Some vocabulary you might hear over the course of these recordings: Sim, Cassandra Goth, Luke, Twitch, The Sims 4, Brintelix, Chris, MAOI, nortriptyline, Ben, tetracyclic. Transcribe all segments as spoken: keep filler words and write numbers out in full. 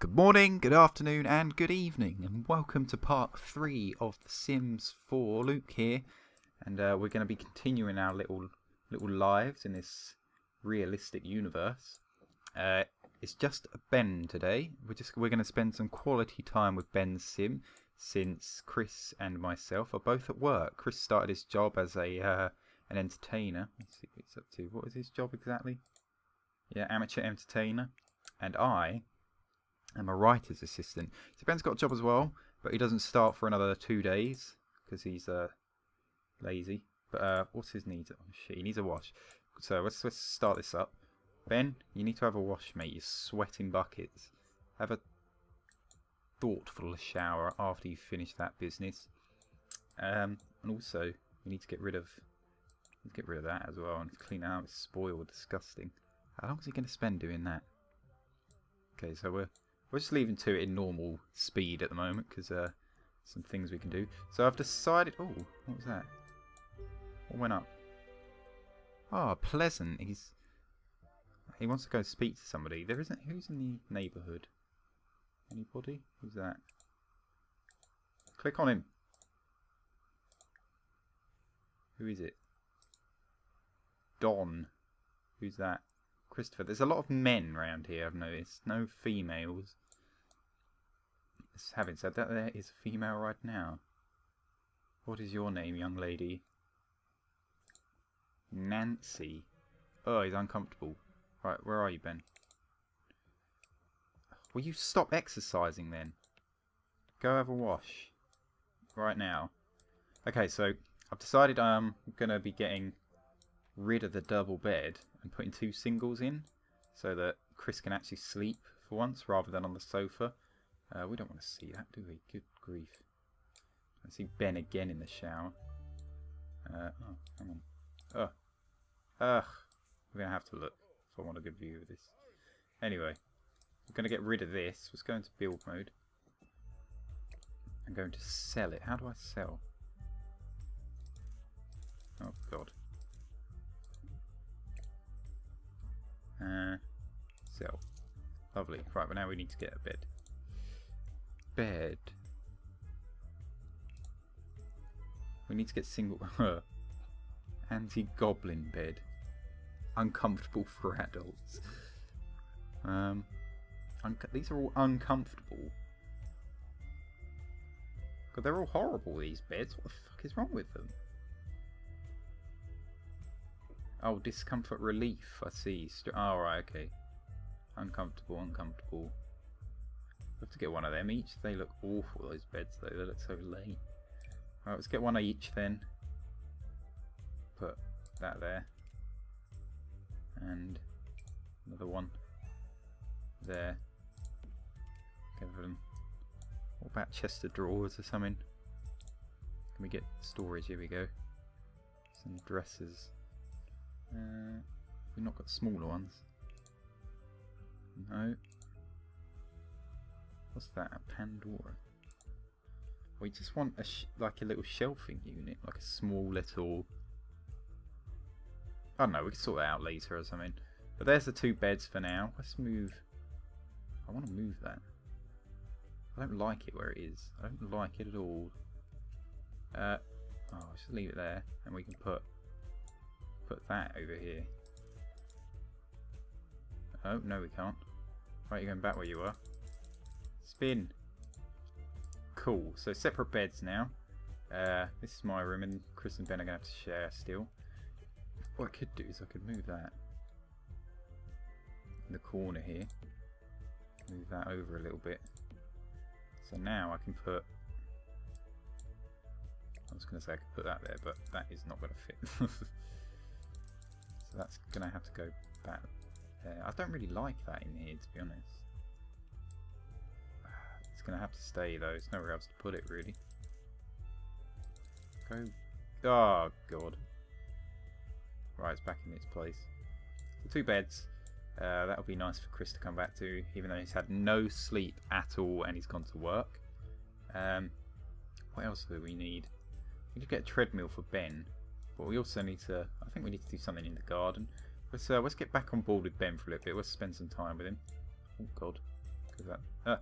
Good morning, good afternoon and good evening, and welcome to part three of The Sims four. Luke here, and uh, we're going to be continuing our little little lives in this realistic universe. Uh, it's just Ben today. We're just we're going to spend some quality time with Ben's sim, since Chris and myself are both at work. Chris started his job as a uh, an entertainer. Let's see what he's up to. What is his job exactly? Yeah, amateur entertainer. And I. I'm a writer's assistant. So Ben's got a job as well, but he doesn't start for another two days because he's uh, lazy. But uh, what's his needs? Oh, shit, he needs a wash. So let's, let's start this up. Ben, you need to have a wash, mate. You're sweating buckets. Have a thoughtful shower after you finish that business. Um, and also, we need to get rid of let's get rid of that as well and clean it out. It's spoiled, disgusting. How long is he going to spend doing that? Okay, so we're We're just leaving to it in normal speed at the moment because uh, some things we can do. So I've decided. Oh, what was that? What went up? Ah, oh, pleasant. He's he wants to go speak to somebody. There isn't. Who's in the neighbourhood? Anybody? Who's that? Click on him. Who is it? Don. Who's that? Christopher. There's a lot of men around here, I've noticed. No females. Having said that, there is a female right now. What is your name, young lady? Nancy. Oh, he's uncomfortable. Right, where are you, Ben? Will you stop exercising then? Go have a wash. Right now. Okay, so I've decided I'm going to be getting rid of the double bed and putting two singles in so that Chris can actually sleep for once rather than on the sofa. Uh, we don't want to see that, do we? Good grief. I see Ben again in the shower. Uh, oh, hang on. Ugh. Ugh. We're going to have to look if I want a good view of this. Anyway, we're going to get rid of this. Let's go into build mode. I'm going to sell it. How do I sell? Oh, God. Uh, so, lovely. Right, but now we need to get a bed. Bed. We need to get single. Anti-goblin bed. Uncomfortable for adults. um, un These are all uncomfortable. God, they're all horrible, these beds. What the fuck is wrong with them? Oh, discomfort relief, I see. Oh, right, okay. Uncomfortable, uncomfortable. We'll have to get one of them each. They look awful, those beds, though. They look so lame. Alright, let's get one of each, then. Put that there. And another one there. Give them. What about chest of drawers or something? Can we get storage? Here we go. Some dressers. Uh, we've not got smaller ones. No. What's that? A Pandora. We just want a sh like a little shelving unit, like a small little. I don't know. We can sort that out later or something. But there's the two beds for now. Let's move. I want to move that. I don't like it where it is. I don't like it at all. Uh, oh, I'll just leave it there, and we can put. Put that over here. Oh, no we can't. Right, you're going back where you were. Spin. Cool, so separate beds now. Uh, this is my room and Chris and Ben are going to have to share still. What I could do is I could move that in the corner here. Move that over a little bit. So now I can put... I was going to say I could put that there, but that is not going to fit. So that's going to have to go back there. I don't really like that in here, to be honest. It's going to have to stay, though. There's nowhere else to put it, really. Go. Oh, God. Right, it's back in its place. So two beds. Uh, that'll be nice for Chris to come back to, even though he's had no sleep at all and he's gone to work. Um, what else do we need? We need to get a treadmill for Ben. But we also need to, I think we need to do something in the garden. Let's, uh, let's get back on board with Ben for a little bit. Let's spend some time with him. Oh, God. Is that? Ah,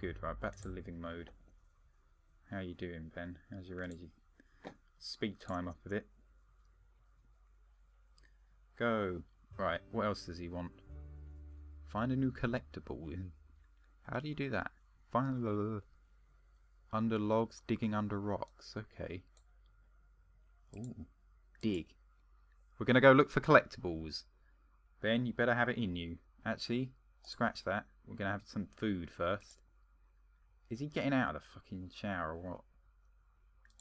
good. Right, back to living mode. How you doing, Ben? How's your energy? Speed time up a bit. Go. Right, what else does he want? Find a new collectible. How do you do that? Find uh, under logs, digging under rocks. Okay. Ooh, dig. We're going to go look for collectibles. Ben, you better have it in you. Actually, scratch that. We're going to have some food first. Is he getting out of the fucking shower or what?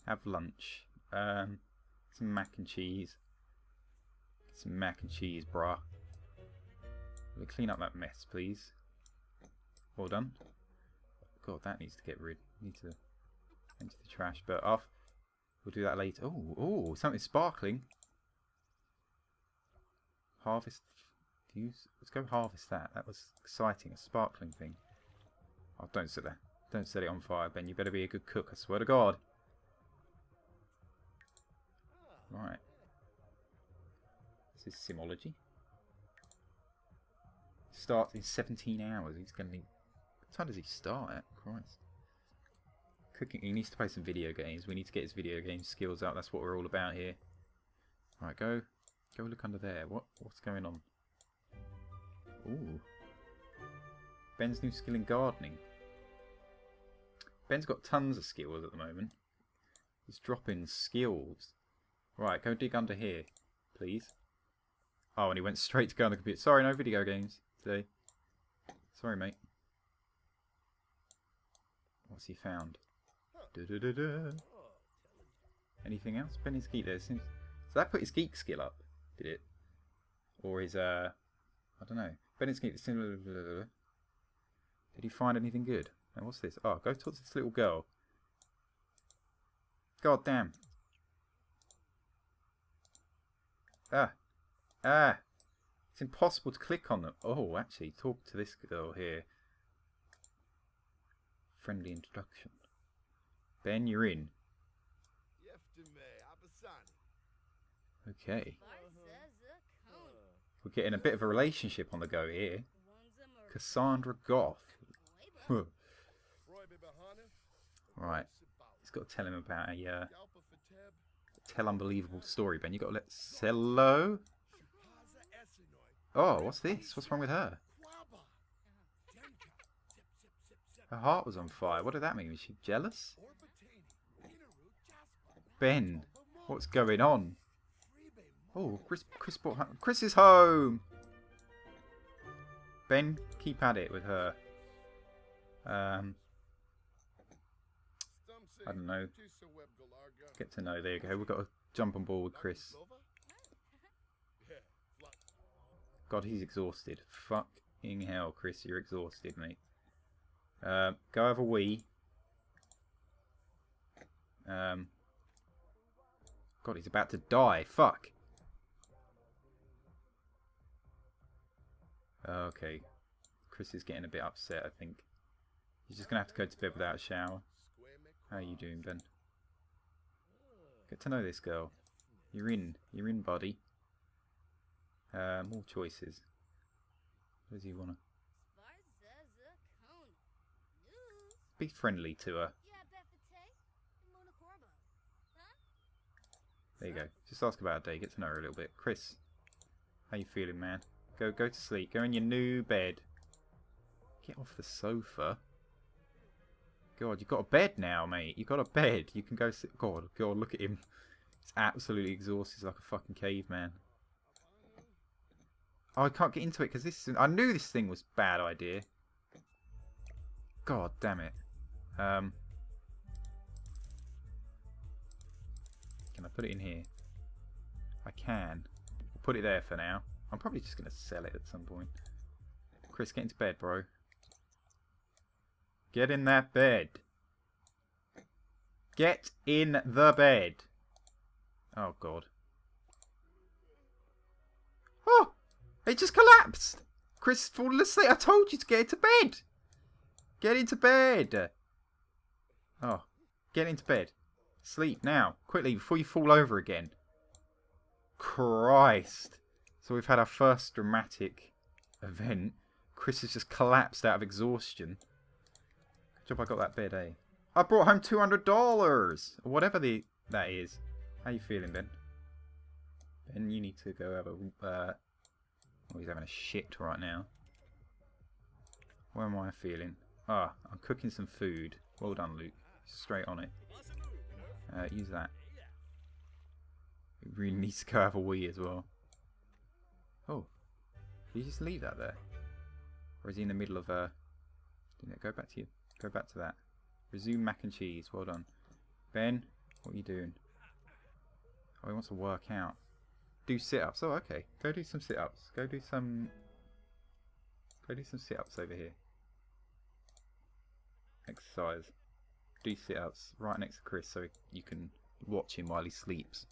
Have lunch. Um, some mac and cheese. Some mac and cheese, brah. We'll clean up that mess, please. Well done. God, that needs to get rid. Need to enter the trash, but off. We'll do that later. Oh, oh, something sparkling. Harvest. Use. Let's go harvest that. That was exciting. A sparkling thing. Oh, don't sit there. Don't set it on fire, Ben. You better be a good cook. I swear to God. Right. This is Simology. Starts in seventeen hours. He's going to need... What time does he start at? Christ. Cooking. He needs to play some video games. We need to get his video game skills up. That's what we're all about here. Right, go. Go look under there. What? What's going on? Ooh. Ben's new skill in gardening. Ben's got tons of skills at the moment. He's dropping skills. Right, go dig under here, please. Oh, and he went straight to go on the computer. Sorry, no video games today. Sorry, mate. What's he found? Da -da -da -da. Anything else? Ben is geek there. Seems... So that put his geek skill up, did it? Or his, uh... I don't know. Ben is geek. Did he find anything good? And what's this? Oh, go towards this little girl. God damn. Ah. Ah. It's impossible to click on them. Oh, actually, talk to this girl here. Friendly introduction. Ben, you're in. Okay. We're getting a bit of a relationship on the go here. Cassandra Goth. Right. He's got to tell him about a... Uh, tell unbelievable story, Ben. You've got to let... Hello? Oh, what's this? What's wrong with her? Her heart was on fire. What did that mean? Is she jealous? Ben, what's going on? Oh, Chris, Chris brought home. Chris is home! Ben, keep at it with her. Um, I don't know. Get to know. There you go. We've got to jump on board with Chris. God, he's exhausted. Fucking hell, Chris, you're exhausted, mate. Uh, go have a wee. Um, God, he's about to die. Fuck. Okay. Chris is getting a bit upset, I think. He's just going to have to go to bed without a shower. How are you doing, Ben? Get to know this girl. You're in. You're in, buddy. Uh, more choices. What does he want to... Be friendly to her. There you go. Just ask about her day. Get to know her a little bit. Chris, how you feeling, man? Go, go to sleep. Go in your new bed. Get off the sofa. God, you've got a bed now, mate. You've got a bed. You can go sit... God, God, look at him. He's absolutely exhausted. He's like a fucking caveman. Oh, I can't get into it because this... I knew this thing was a bad idea. God damn it. Um, can I put it in here? I can. I'll put it there for now. I'm probably just going to sell it at some point. Chris, get into bed, bro. Get in that bed. Get in the bed. Oh, God. Oh! It just collapsed! Chris, fall asleep. I told you to get into bed! Get into bed! Oh, get into bed. Sleep now, quickly, before you fall over again. Christ! So we've had our first dramatic event. Chris has just collapsed out of exhaustion. Good job I got that bed, eh? I brought home two hundred dollars! Whatever the that is. How you feeling, Ben? Ben, you need to go have a... Uh, oh, he's having a shit right now. Where am I feeling? Ah, I'm cooking some food. Well done, Luke. Straight on it. Uh, use that. It really needs to go have a wee as well. Oh. Did you just leave that there? Or is he in the middle of a... Uh... Didn't go back to you? Go back to that. Resume mac and cheese. Well done. Ben, what are you doing? Oh, he wants to work out. Do sit-ups. Oh, okay. Go do some sit-ups. Go do some... Go do some sit-ups over here. Exercise. Do sit-ups right next to Chris so you can watch him while he sleeps.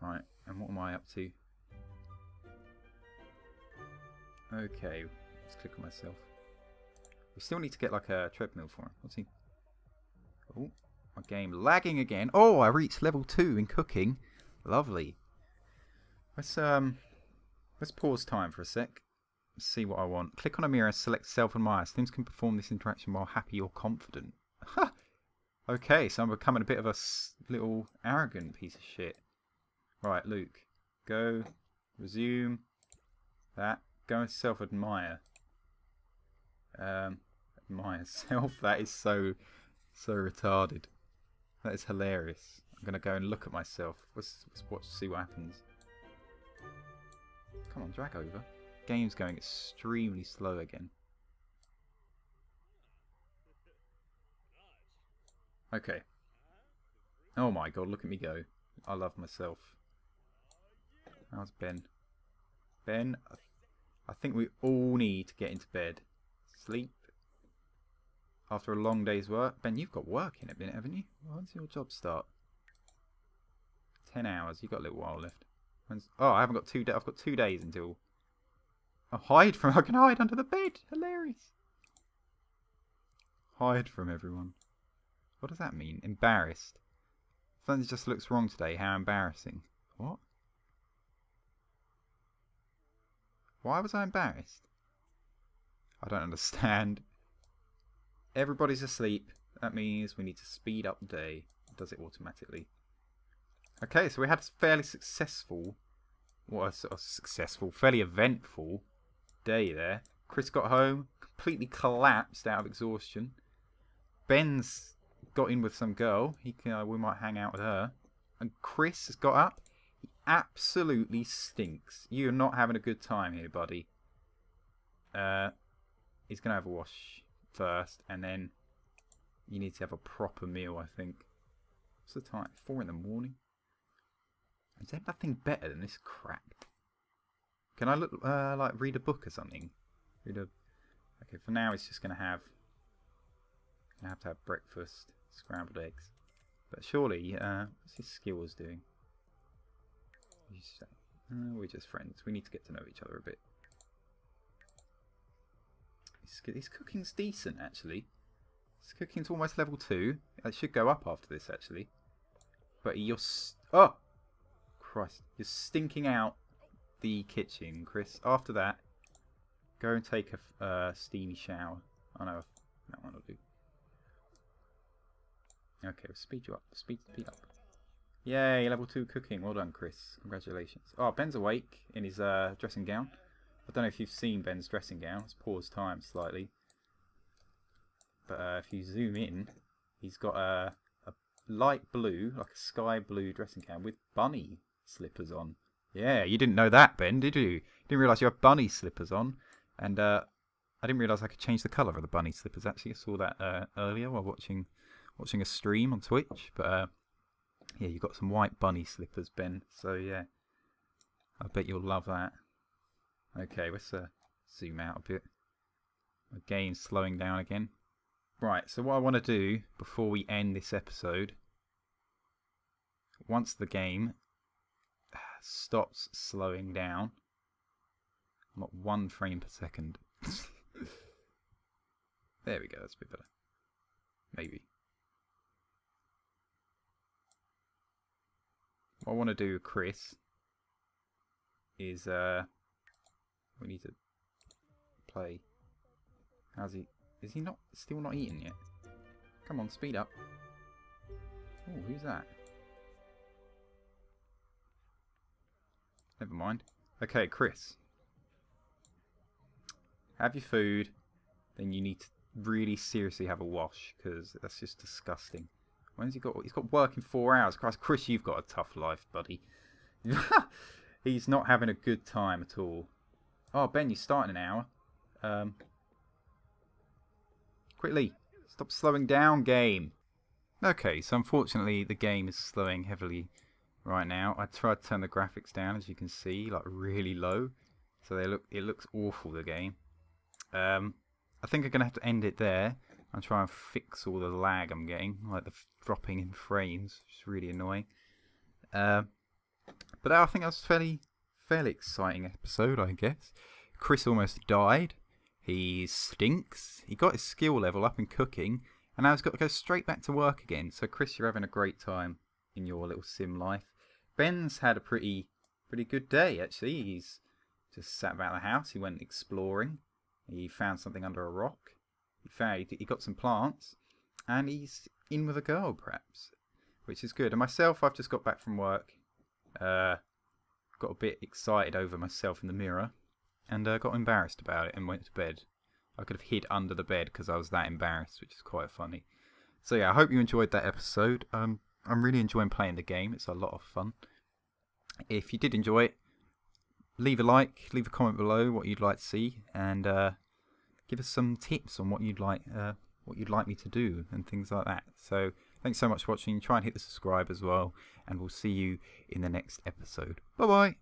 Right, and what am I up to? Okay, let's click on myself. We still need to get like a treadmill for him. What's he? Oh, my game lagging again. Oh, I reached level two in cooking. Lovely. Let's um, let's pause time for a sec. Let's see what I want. Click on a mirror, select self and Maya. Sims can perform this interaction while happy or confident. Ha! Okay, so I'm becoming a bit of a little arrogant piece of shit. Right, Luke, go resume that. Go and self admire. Um, admire self. That is so, so retarded. That is hilarious. I'm gonna go and look at myself. Let's, let's watch, see what happens. Come on, drag over. Game's going extremely slow again. Okay. Oh my god, look at me go. I love myself. How's Ben? Ben, I, th I think we all need to get into bed. Sleep. After a long day's work. Ben, you've got work in a minute, haven't you? When's your job start? Ten hours. You've got a little while left. When's, oh, I haven't got two days. I've got two days until... I'll hide from... I can hide under the bed. Hilarious. Hide from everyone. What does that mean? Embarrassed. Something just looks wrong today. How embarrassing. What? Why was I embarrassed? I don't understand. Everybody's asleep. That means we need to speed up the day. It does it automatically. Okay, so we had a fairly successful... What a sort of successful, fairly eventful day there. Chris got home, completely collapsed out of exhaustion. Ben's got in with some girl. He can, uh, we might hang out with her. And Chris has got up. He absolutely stinks. You're not having a good time here, buddy. Uh, he's going to have a wash first, and then you need to have a proper meal, I think. What's the time? Four in the morning? Is there nothing better than this crap? Can I look, uh, like read a book or something? Read a... Okay, for now it's just going to have... I have to have breakfast, scrambled eggs. But surely, uh, what's his skills doing? Uh, we're just friends. We need to get to know each other a bit. His, his cooking's decent, actually. His cooking's almost level two. It should go up after this, actually. But you're... Oh! Christ. You're stinking out the kitchen, Chris. After that, go and take a uh, steamy shower. I know that one will do. Okay, we'll speed you up. Speed, speed up. Yay, level two cooking. Well done, Chris. Congratulations. Oh, Ben's awake in his uh, dressing gown. I don't know if you've seen Ben's dressing gown. Let's pause time slightly. But uh, if you zoom in, he's got a, a light blue, like a sky blue dressing gown with bunny slippers on. Yeah, you didn't know that, Ben, did you? You didn't realise you had bunny slippers on. And uh, I didn't realise I could change the colour of the bunny slippers, actually. I saw that uh, earlier while watching... Watching a stream on Twitch, but uh, yeah, you've got some white bunny slippers, Ben. So yeah, I bet you'll love that. Okay, let's uh, zoom out a bit. My game's slowing down again. Right, so what I want to do before we end this episode, once the game stops slowing down, not one frame per second. There we go. That's a bit better. Maybe. What I want to do, Chris, is uh, we need to play. How's he? Is he not still not eating yet? Come on, speed up. Oh, who's that? Never mind. Okay, Chris. Have your food, then you need to really seriously have a wash, because that's just disgusting. When's he got? He's got work in four hours. Christ, Chris, you've got a tough life, buddy. He's not having a good time at all. Oh, Ben, you're starting an hour. Um, quickly, stop slowing down, game. Okay, so unfortunately the game is slowing heavily right now. I tried to turn the graphics down, as you can see, like really low. So they look, it looks awful, the game. Um, I think I'm going to have to end it there and try and fix all the lag I'm getting, like the dropping in frames, which is really annoying. Um, but I think that was a fairly, fairly exciting episode, I guess. Chris almost died. He stinks. He got his skill level up in cooking. And now he's got to go straight back to work again. So Chris, you're having a great time in your little sim life. Ben's had a pretty pretty good day, actually. He's just sat about the house. He went exploring. He found something under a rock. He found he got some plants. And he's in with a girl, perhaps, which is good. And myself, I've just got back from work. Uh, got a bit excited over myself in the mirror. And uh, got embarrassed about it and went to bed. I could have hid under the bed because I was that embarrassed, which is quite funny. So yeah, I hope you enjoyed that episode. Um, I'm really enjoying playing the game. It's a lot of fun. If you did enjoy it, leave a like, leave a comment below what you'd like to see, and uh, give us some tips on what you'd like, uh, what you'd like me to do, and things like that. So thanks so much for watching. Try and hit the subscribe as well, and we'll see you in the next episode. Bye bye.